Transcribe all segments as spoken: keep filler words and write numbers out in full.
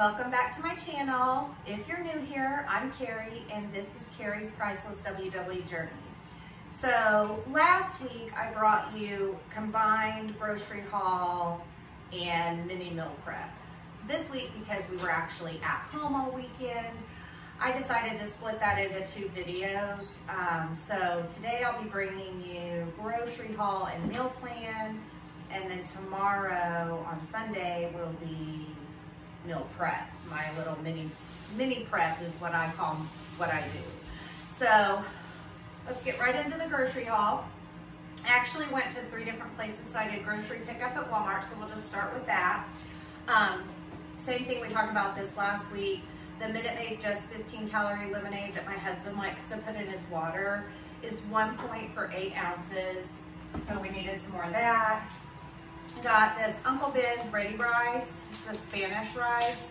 Welcome back to my channel. If you're new here, I'm Kari and this is Kari's Pryceless W W Journey. So last week I brought you combined grocery haul and mini meal prep. This week, because we were actually at home all weekend, I decided to split that into two videos. Um, so today I'll be bringing you grocery haul and meal plan, and then tomorrow on Sunday will be meal prep. My little mini mini prep is what I call what I do. So let's get right into the grocery haul. I actually went to three different places, so I did grocery pickup at Walmart, so we'll just start with that. Um, same thing we talked about this last week. The Minute Maid Just fifteen calorie lemonade that my husband likes to put in his water is one point for eight ounces. So we needed some more of that. Got this Uncle Ben's ready rice, the Spanish rice.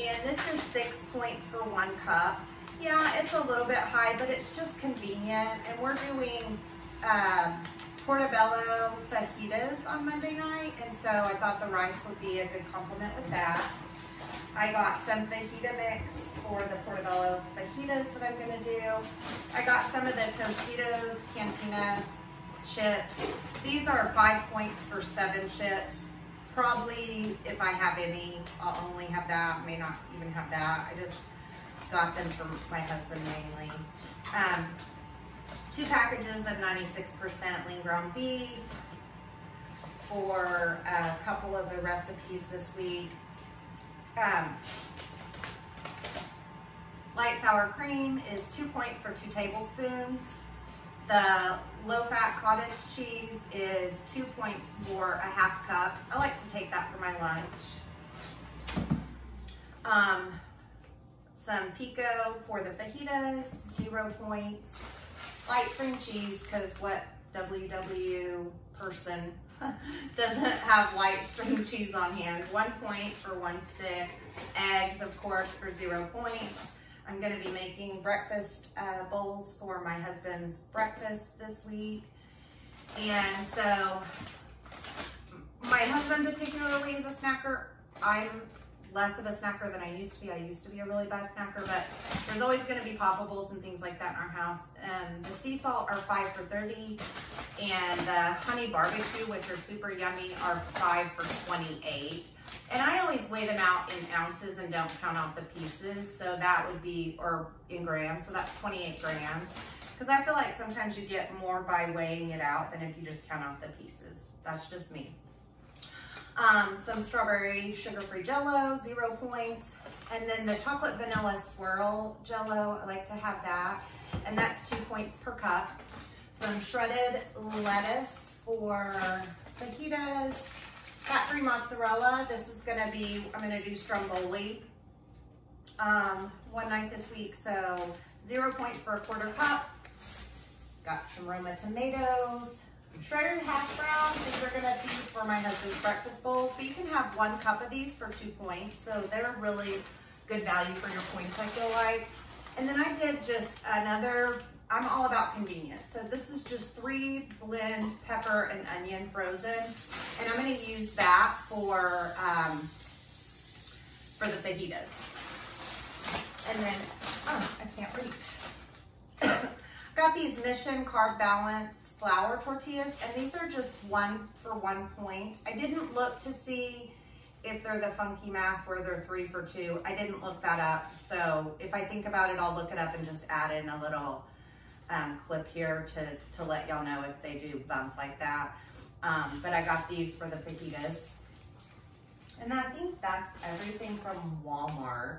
And this is six points for one cup. Yeah, it's a little bit high, but it's just convenient. And we're doing uh, portobello fajitas on Monday night. And so I thought the rice would be a good complement with that. I got some fajita mix for the portobello fajitas that I'm going to do. I got some of the Tostitos Cantina chips. These are five points for seven chips. Probably, if I have any, I'll only have that. May not even have that. I just got them from my husband mainly. Um, two packages of ninety-six percent lean ground beef for a couple of the recipes this week. Um, light sour cream is two points for two tablespoons. The low-fat cottage cheese is two points for a half cup. I like to take that for my lunch. Um, some pico for the fajitas, zero points. Light string cheese, because what W W person doesn't have light string cheese on hand. One point for one stick. Eggs, of course, for zero points. I'm going to be making breakfast uh, bowls for my husband's breakfast this week. And so my husband particularly is a snacker. I'm less of a snacker than I used to be. I used to be a really bad snacker, but there's always going to be poppables and things like that in our house. Um, the sea salt are five for thirty, and the honey barbecue, which are super yummy, are five for twenty-eight. And I always weigh them out in ounces and don't count out the pieces. So that would be, or in grams, so that's twenty-eight grams. Because I feel like sometimes you get more by weighing it out than if you just count out the pieces. That's just me. Um, some strawberry sugar-free jello, zero points. And then the chocolate vanilla swirl jello, I like to have that. And that's two points per cup. Some shredded lettuce for fajitas. Fat-free mozzarella, this is gonna be, I'm gonna do stromboli um, one night this week, so zero points for a quarter cup. Got some Roma tomatoes. Shredded hash browns, these are gonna be for my husband's breakfast bowls, but you can have one cup of these for two points, so they're really good value for your points, I feel like. And then I did just another, I'm all about convenience. So this is just three blend pepper and onion frozen. And I'm gonna use that for, um, for the fajitas. And then, oh, I can't reach. Got these Mission Carb Balance flour tortillas, and these are just one for one point. I didn't look to see if they're the funky math where they're three for two. I didn't look that up. So if I think about it, I'll look it up and just add in a little um, clip here to, to let y'all know if they do bump like that. Um, but I got these for the fajitas. And I think that's everything from Walmart.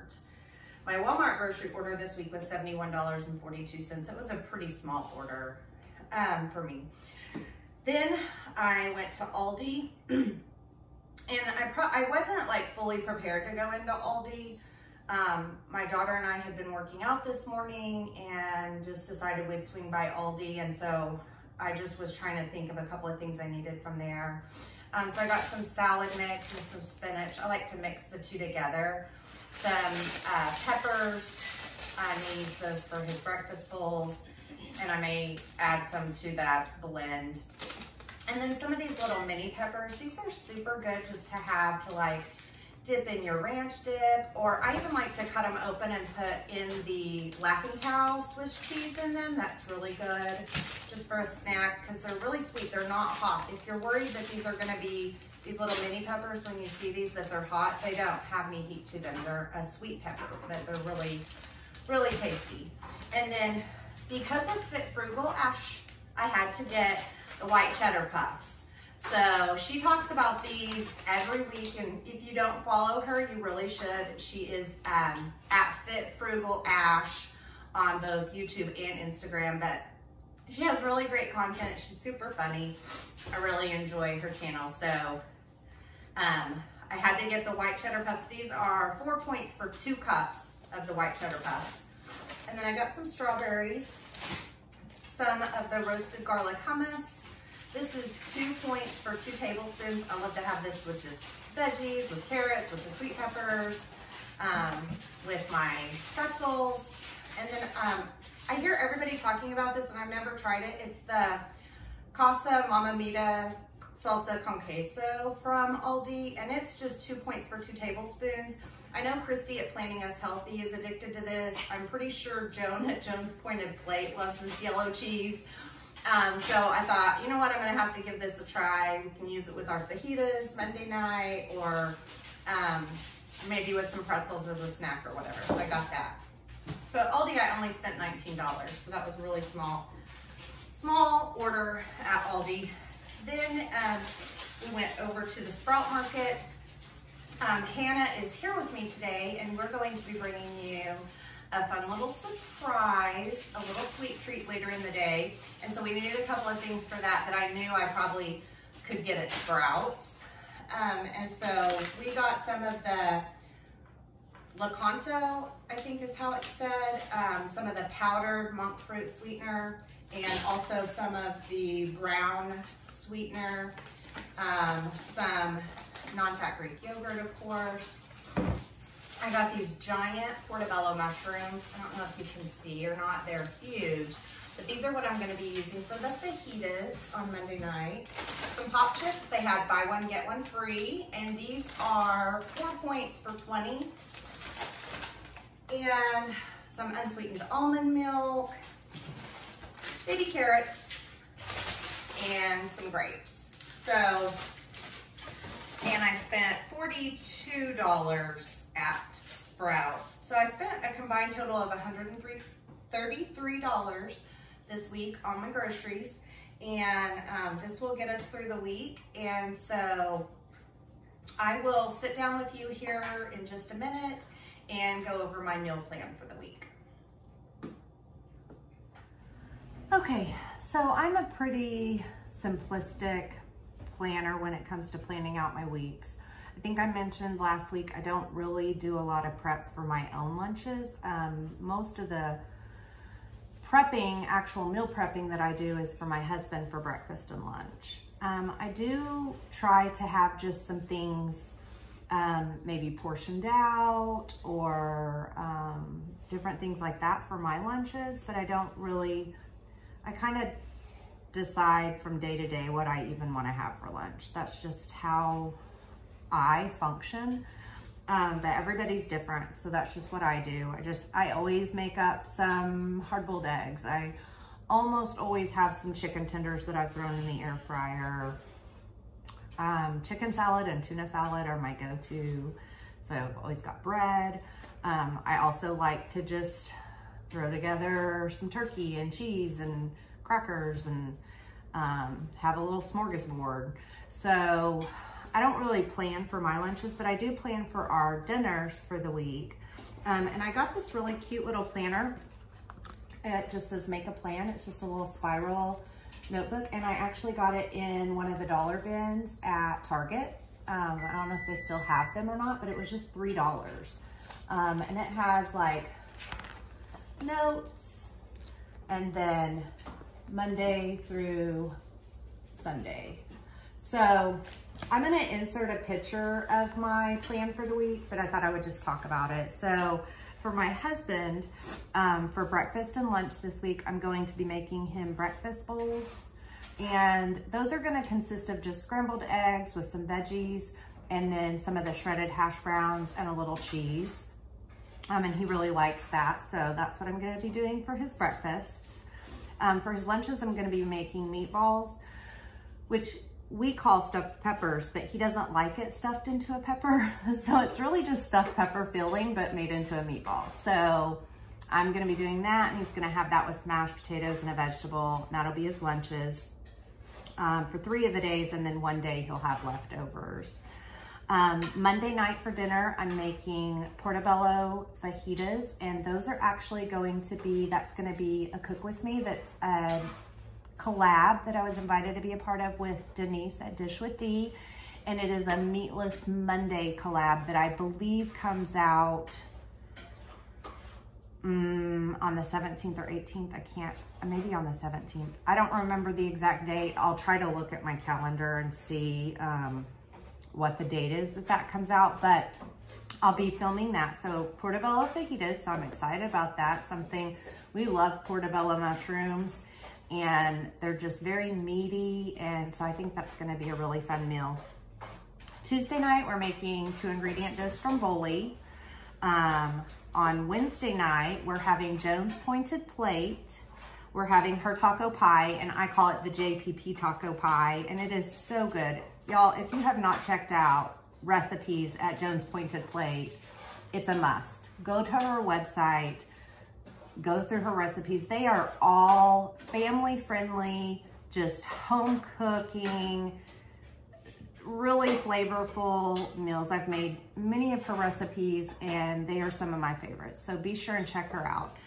My Walmart grocery order this week was seventy-one dollars and forty-two cents. It was a pretty small order um, for me. Then I went to Aldi. And I pro I wasn't like fully prepared to go into Aldi. Um, my daughter and I had been working out this morning and just decided we'd swing by Aldi. And so I just was trying to think of a couple of things I needed from there. Um, so I got some salad mix and some spinach. I like to mix the two together. Some uh, peppers. I made those for his breakfast bowls. And I may add some to that blend. And then some of these little mini peppers, these are super good just to have to like dip in your ranch dip, or I even like to cut them open and put in the Laughing Cow Swiss cheese in them. That's really good just for a snack because they're really sweet. They're not hot. If you're worried that these are going to be these little mini peppers when you see these, that they're hot, they don't have any heat to them. They're a sweet pepper, but they're really, really tasty. And then because of Fit Frugal Ash, I had to get the white cheddar puffs. So she talks about these every week, and if you don't follow her, you really should. She is um, at Fit Frugal Ash on both YouTube and Instagram, but she has really great content. She's super funny. I really enjoy her channel. So um, I had to get the white cheddar puffs. These are four points for two cups of the white cheddar puffs. And then I got some strawberries, some of the roasted garlic hummus. This is two points for two tablespoons. I love to have this with just veggies, with carrots, with the sweet peppers, um, with my pretzels. And then um, I hear everybody talking about this and I've never tried it. It's the Casa Mamamita salsa con queso from Aldi, and it's just two points for two tablespoons. I know Christy at Planning Us Healthy is addicted to this. I'm pretty sure Joan at Joan's Pointed Plate loves this yellow cheese. Um, so I thought, you know what, I'm going to have to give this a try. We can use it with our fajitas Monday night, or um, maybe with some pretzels as a snack or whatever. So I got that. So at Aldi, I only spent nineteen dollars. So that was a really small, small order at Aldi. Then um, we went over to the Sprout Market. Um, Hannah is here with me today, and we're going to be bringing you a fun little surprise, a little sweet treat later in the day. And so we needed a couple of things for that that I knew I probably could get at Sprouts. Um, and so we got some of the Lakanto, I think is how it's said, um, some of the powdered monk fruit sweetener, and also some of the brown sweetener, um, some non-fat Greek yogurt, of course. I got these giant portobello mushrooms. I don't know if you can see or not, they're huge. But these are what I'm gonna be using for the fajitas on Monday night. Some pop chips, they had buy one, get one free. And these are four points for twenty. And some unsweetened almond milk, baby carrots, and some grapes. So, and I spent forty-two dollars at Sprouts. So I spent a combined total of one hundred thirty-three dollars this week on my groceries, and um, this will get us through the week. And so I will sit down with you here in just a minute and go over my meal plan for the week. Okay, so I'm a pretty simplistic planner when it comes to planning out my weeks. I think I mentioned last week, I don't really do a lot of prep for my own lunches. Um, most of the prepping, actual meal prepping that I do is for my husband for breakfast and lunch. Um, I do try to have just some things um, maybe portioned out, or um, different things like that for my lunches, but I don't really, I kind of decide from day to day what I even want to have for lunch. That's just how I function, um, but everybody's different, so that's just what I do. I just, I always make up some hard-boiled eggs. I almost always have some chicken tenders that I've thrown in the air fryer. Um, chicken salad and tuna salad are my go-to, so I've always got bread. Um, I also like to just throw together some turkey and cheese and crackers and um, have a little smorgasbord. So I don't really plan for my lunches, but I do plan for our dinners for the week. Um, and I got this really cute little planner. It just says make a plan. It's just a little spiral notebook. And I actually got it in one of the dollar bins at Target. Um, I don't know if they still have them or not, but it was just three dollars. Um, and it has like notes, and then Monday through Sunday. So I'm gonna insert a picture of my plan for the week, but I thought I would just talk about it. So for my husband, um, for breakfast and lunch this week, I'm going to be making him breakfast bowls. And those are gonna consist of just scrambled eggs with some veggies. and then some of the shredded hash browns and a little cheese. Um, and he really likes that, so that's what I'm gonna be doing for his breakfasts. Um, for his lunches, I'm gonna be making meatballs, which we call stuffed peppers, but he doesn't like it stuffed into a pepper. So it's really just stuffed pepper filling, but made into a meatball. So I'm gonna be doing that, and he's gonna have that with mashed potatoes and a vegetable. And that'll be his lunches um, for three of the days, and then one day he'll have leftovers. Um, Monday night for dinner, I'm making portobello fajitas, and those are actually going to be, that's gonna be a cook with me, that's a collab that I was invited to be a part of with Denise at Dish with D, and it is a Meatless Monday collab that I believe comes out um, on the seventeenth or eighteenth, I can't, maybe on the seventeenth. I don't remember the exact date. I'll try to look at my calendar and see um, what the date is that that comes out, but I'll be filming that. So portobello fajitas, so I'm excited about that. Something, we love portobello mushrooms, and they're just very meaty, and so I think that's gonna be a really fun meal. Tuesday night, we're making two ingredient dough stromboli. Um, on Wednesday night, we're having Joan's Pointed Plate. We're having her taco pie, and I call it the J P P taco pie, and it is so good. Y'all, if you have not checked out recipes at Joan's Pointed Plate, it's a must. Go to her website, go through her recipes. They are all family friendly, just home cooking, really flavorful meals. I've made many of her recipes, and they are some of my favorites. So be sure and check her out.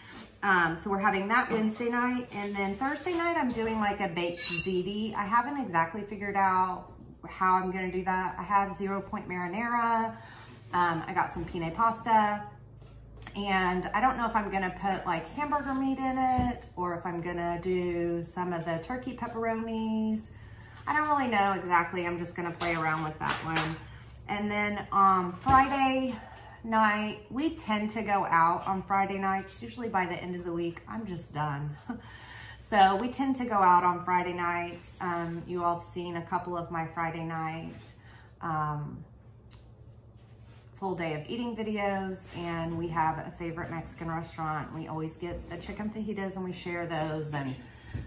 Um, so we're having that Wednesday night. And then Thursday night, I'm doing like a baked ziti. I haven't exactly figured out how I'm gonna do that. I have zero point marinara. Um, I got some penne pasta, and I don't know if I'm gonna put like hamburger meat in it, or if I'm gonna do some of the turkey pepperonis. I don't really know exactly. I'm just gonna play around with that one. And then um, Friday night, we tend to go out on Friday nights. Usually by the end of the week, I'm just done. So we tend to go out on Friday nights. Um, you all have seen a couple of my Friday night um, full day of eating videos, and we have a favorite Mexican restaurant. We always get the chicken fajitas, and we share those. And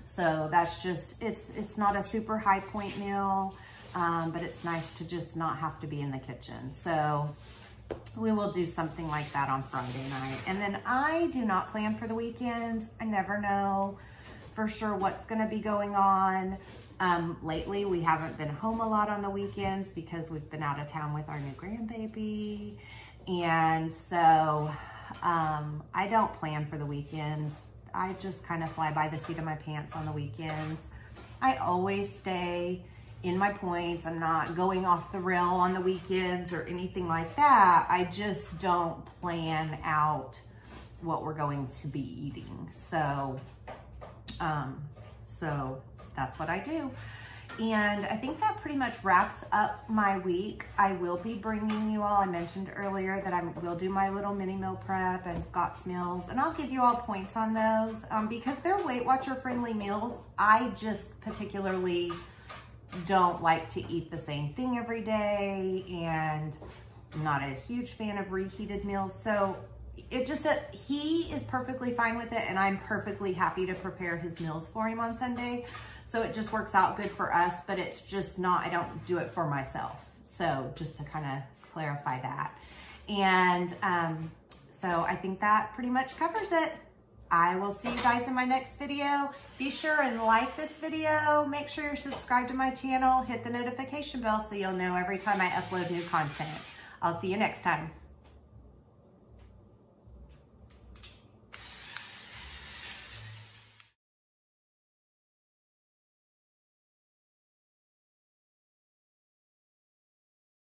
so that's just, it's, it's not a super high point meal, um, but it's nice to just not have to be in the kitchen. So we will do something like that on Friday night. And then I do not plan for the weekends. I never know for sure what's gonna be going on. Um, lately, we haven't been home a lot on the weekends because we've been out of town with our new grandbaby. And so um, I don't plan for the weekends. I just kind of fly by the seat of my pants on the weekends. I always stay in my points. I'm not going off the rail on the weekends or anything like that. I just don't plan out what we're going to be eating. So. Um, so that's what I do. And I think that pretty much wraps up my week. I will be bringing you all, I mentioned earlier that I will do my little mini meal prep and Scott's meals, and I'll give you all points on those um, because they're Weight Watcher friendly meals. I just particularly don't like to eat the same thing every day, and I'm not a huge fan of reheated meals. So it just that he is perfectly fine with it, and I'm perfectly happy to prepare his meals for him on Sunday. So it just works out good for us, but it's just not, I don't do it for myself. So just to kind of clarify that. And um, so I think that pretty much covers it. I will see you guys in my next video. Be sure and like this video. Make sure you're subscribed to my channel. Hit the notification bell so you'll know every time I upload new content. I'll see you next time.